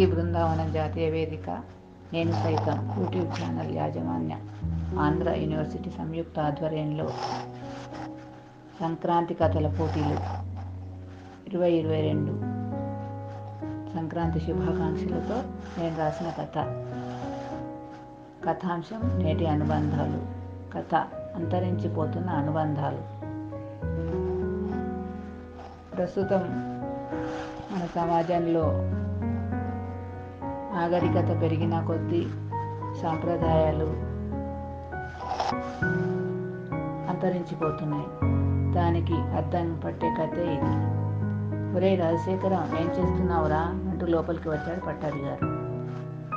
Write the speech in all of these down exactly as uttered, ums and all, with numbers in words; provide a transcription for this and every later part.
సాహితీ బృందావన జాతీయ వేదిక, నేను సైతం యూట్యూబ్ ఛానల్ యాజమాన్య ఆంధ్ర యూనివర్సిటీ సంయుక్త ఆధ్వర్యంలో సంక్రాంతి కథల పోటీలు ఇరవై ఇరవై రెండు సంక్రాంతి శుభాకాంక్షలతో నేను రాసిన కథ. కథాంశం: నేటి అనుబంధాలు. కథ: అంతరించిపోతున్న అనుబంధాలు. ప్రస్తుతం మన సమాజంలో నాగరికత పెరిగిన కొద్దీ సాంప్రదాయాలు అంతరించిపోతున్నాయి. దానికి అర్థం పట్టే కథే ఇది. "ఒరే రాజశేఖరం, ఏం చేస్తున్నావురా?" అంటూ లోపలికి వచ్చాడు పట్టాభి గారు.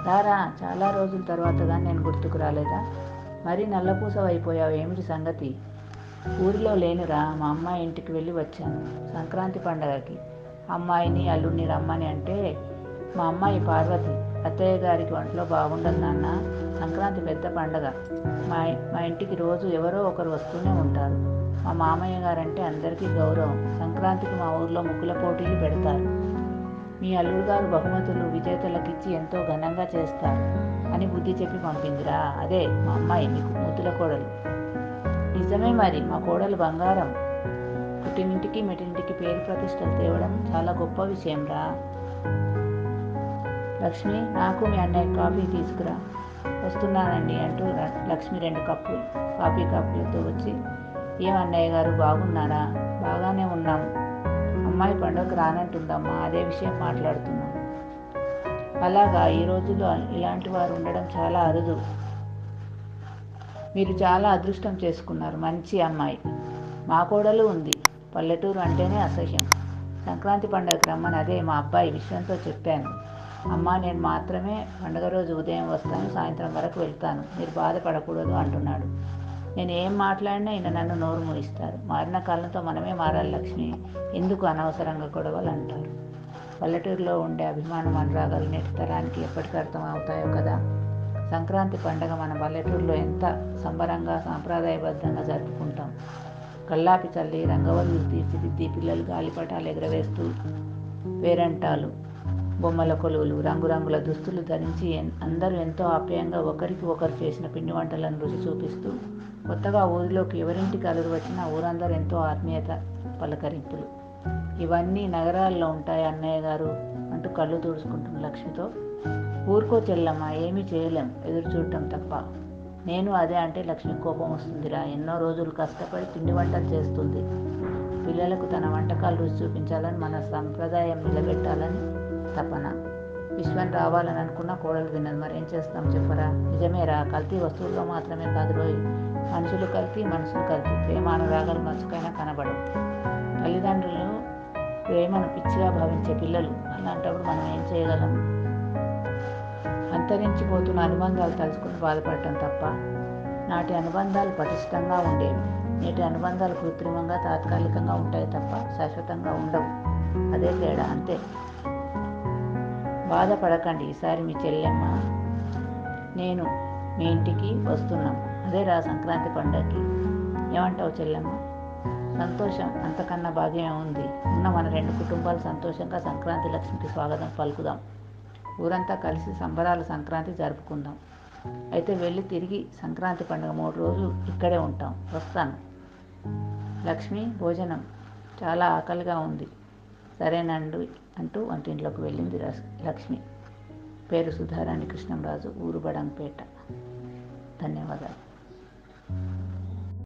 "రారా, చాలా రోజుల తర్వాతగా నేను గుర్తుకు రాలేదా? మరీ నల్లపూసవైపోయావు, ఏమిటి సంగతి?" "ఊరిలో లేనురా, మా అమ్మాయి ఇంటికి వెళ్ళి వచ్చాను సంక్రాంతి పండగకి. అమ్మాయిని అల్లుడిని రమ్మని అంటే, మా అమ్మాయి పార్వతి అత్తయ్య గారికి వంటలో బాగుండదు నాన్న, సంక్రాంతి పెద్ద పండగ, మా మా ఇంటికి రోజు ఎవరో ఒకరు వస్తూనే ఉంటారు. మా మామయ్య గారంటే అందరికీ గౌరవం. సంక్రాంతికి మా ఊర్లో ముగ్గుల పోటీలు పెడతారు. మీ అల్లుడు గారు బహుమతులు విజేతలకిచ్చి ఎంతో ఘనంగా చేస్తారు" అని బుద్ధి చెప్పి పంపిందిరా. "అదే మా అమ్మాయి, నీకు మూతుల కోడలు." "నిజమే మరి, మా కోడలు బంగారం. పుట్టినింటికి మెటింటికి పేరు ప్రతిష్టలు తేవడం చాలా గొప్ప విషయం రా. లక్ష్మి, నాకు మీ అన్నయ్య కాఫీ తీసుకురా." "వస్తున్నానండి" అంటూ లక్ష్మి రెండు కప్పులు కాఫీ కప్పులతో వచ్చి, "ఏం అన్నయ్య గారు, బాగున్నారా?" "బాగానే ఉన్నాం. అమ్మాయి పండుగకు రానంటుందమ్మా, అదే విషయం మాట్లాడుతున్నాం." "అలాగా, ఈ రోజుల్లో ఇలాంటి వారు ఉండడం చాలా అరుదు. మీరు చాలా అదృష్టం చేసుకున్నారు. మంచి అమ్మాయి. మా కోడలు ఉంది. పల్లెటూరు అంటేనే అసహ్యం. సంక్రాంతి పండుగకు రమ్మని అదే మా అబ్బాయి విషయంతో చెప్పాను. అమ్మ, నేను మాత్రమే పండుగ రోజు ఉదయం వస్తాను, సాయంత్రం వరకు వెళ్తాను, మీరు బాధపడకూడదు అంటున్నాడు. నేను ఏం మాట్లాడినా ఈయన నన్ను నోరు మూయిస్తారు. మారిన కాలంతో మనమే మారాలి లక్ష్మి, ఎందుకు అనవసరంగా గొడవలు" అంటారు. పల్లెటూరులో ఉండే అభిమానం అనురాగాలు నేటి తరానికి ఎప్పటికీ అర్థం అవుతాయో కదా. సంక్రాంతి పండుగ మన పల్లెటూరులో ఎంత సంబరంగా సాంప్రదాయబద్ధంగా జరుపుకుంటాం. కల్లాపి చల్లి, రంగవల్లులు తీర్చిదిద్ది, పిల్లలు గాలిపటాలు ఎగరవేస్తూ, పేరంటాలు, బొమ్మల కొలువులు, రంగురంగుల దుస్తులు ధరించి అందరూ ఎంతో ఆప్యాయంగా ఒకరికి ఒకరు చేసిన పిండి వంటలను రుచి చూపిస్తూ, కొత్తగా ఊరిలోకి ఎవరింటికి అలుగు వచ్చినా ఊరందరూ ఎంతో ఆత్మీయత పలకరింపులు. ఇవన్నీ నగరాల్లో ఉంటాయి అన్నయ్య గారు అంటూ కళ్ళు తుడుచుకుంటున్న లక్ష్మితో, "ఊరుకో చెల్లమ్మ, ఏమీ చేయలేం, ఎదురు చూడటం తప్ప." "నేను అదే అంటే లక్ష్మి కోపం వస్తుందిరా. ఎన్నో రోజులు కష్టపడి పిండి వంటలు చేస్తుంది. పిల్లలకు తన వంటకాలు రుచి చూపించాలని, మన సంప్రదాయం నిలబెట్టాలని తపన. విశ్వం రావాలని అనుకున్న కోడలు విన్నది. మరేం చేస్తాం చెప్పరా?" "నిజమేరా, కల్తీ వస్తువుల్లో మాత్రమే కాదు రోజు, మనుషులు కల్తీ, మనుషులు కల్తీ. ప్రేమ అనురాగాలు మసుకైనా కనబడవు. తల్లిదండ్రులు ప్రేమను పిచ్చిగా భావించే పిల్లలు. అలాంటప్పుడు మనం ఏం చేయగలం? అంతరించిపోతున్న అనుబంధాలు తలుచుకుని బాధపడటం తప్ప. నాటి అనుబంధాలు పటిష్టంగా ఉండేవి. నేటి అనుబంధాలు కృత్రిమంగా, తాత్కాలికంగా ఉంటాయి తప్ప శాశ్వతంగా ఉండవు. అదే తేడా, అంతే." "బాధపడకండి, ఈసారి మీ చెల్లెమ్మ నేను మీ ఇంటికి వస్తున్నాం. అదేరా సంక్రాంతి పండగకి, ఏమంటావు చెల్లెమ్మ?" "సంతోషం, అంతకన్నా భాగ్యం ఉంది. ఉన్న మన రెండు కుటుంబాలు సంతోషంగా సంక్రాంతి లక్ష్మికి స్వాగతం పలుకుదాం. ఊరంతా కలిసి సంబరాలు సంక్రాంతి జరుపుకుందాం. అయితే వెళ్ళి తిరిగి సంక్రాంతి పండుగ మూడు రోజులు ఇక్కడే ఉంటాం. వస్తాను." "లక్ష్మి, భోజనం చాలా ఆకలిగా ఉంది." "సరేనండు" అంటూ వంటింట్లోకి వెళ్ళింది లక్ష్మి. పేరు: సుధారాణి కృష్ణంరాజు, ఊరు బడంపేట. ధన్యవాదాలు.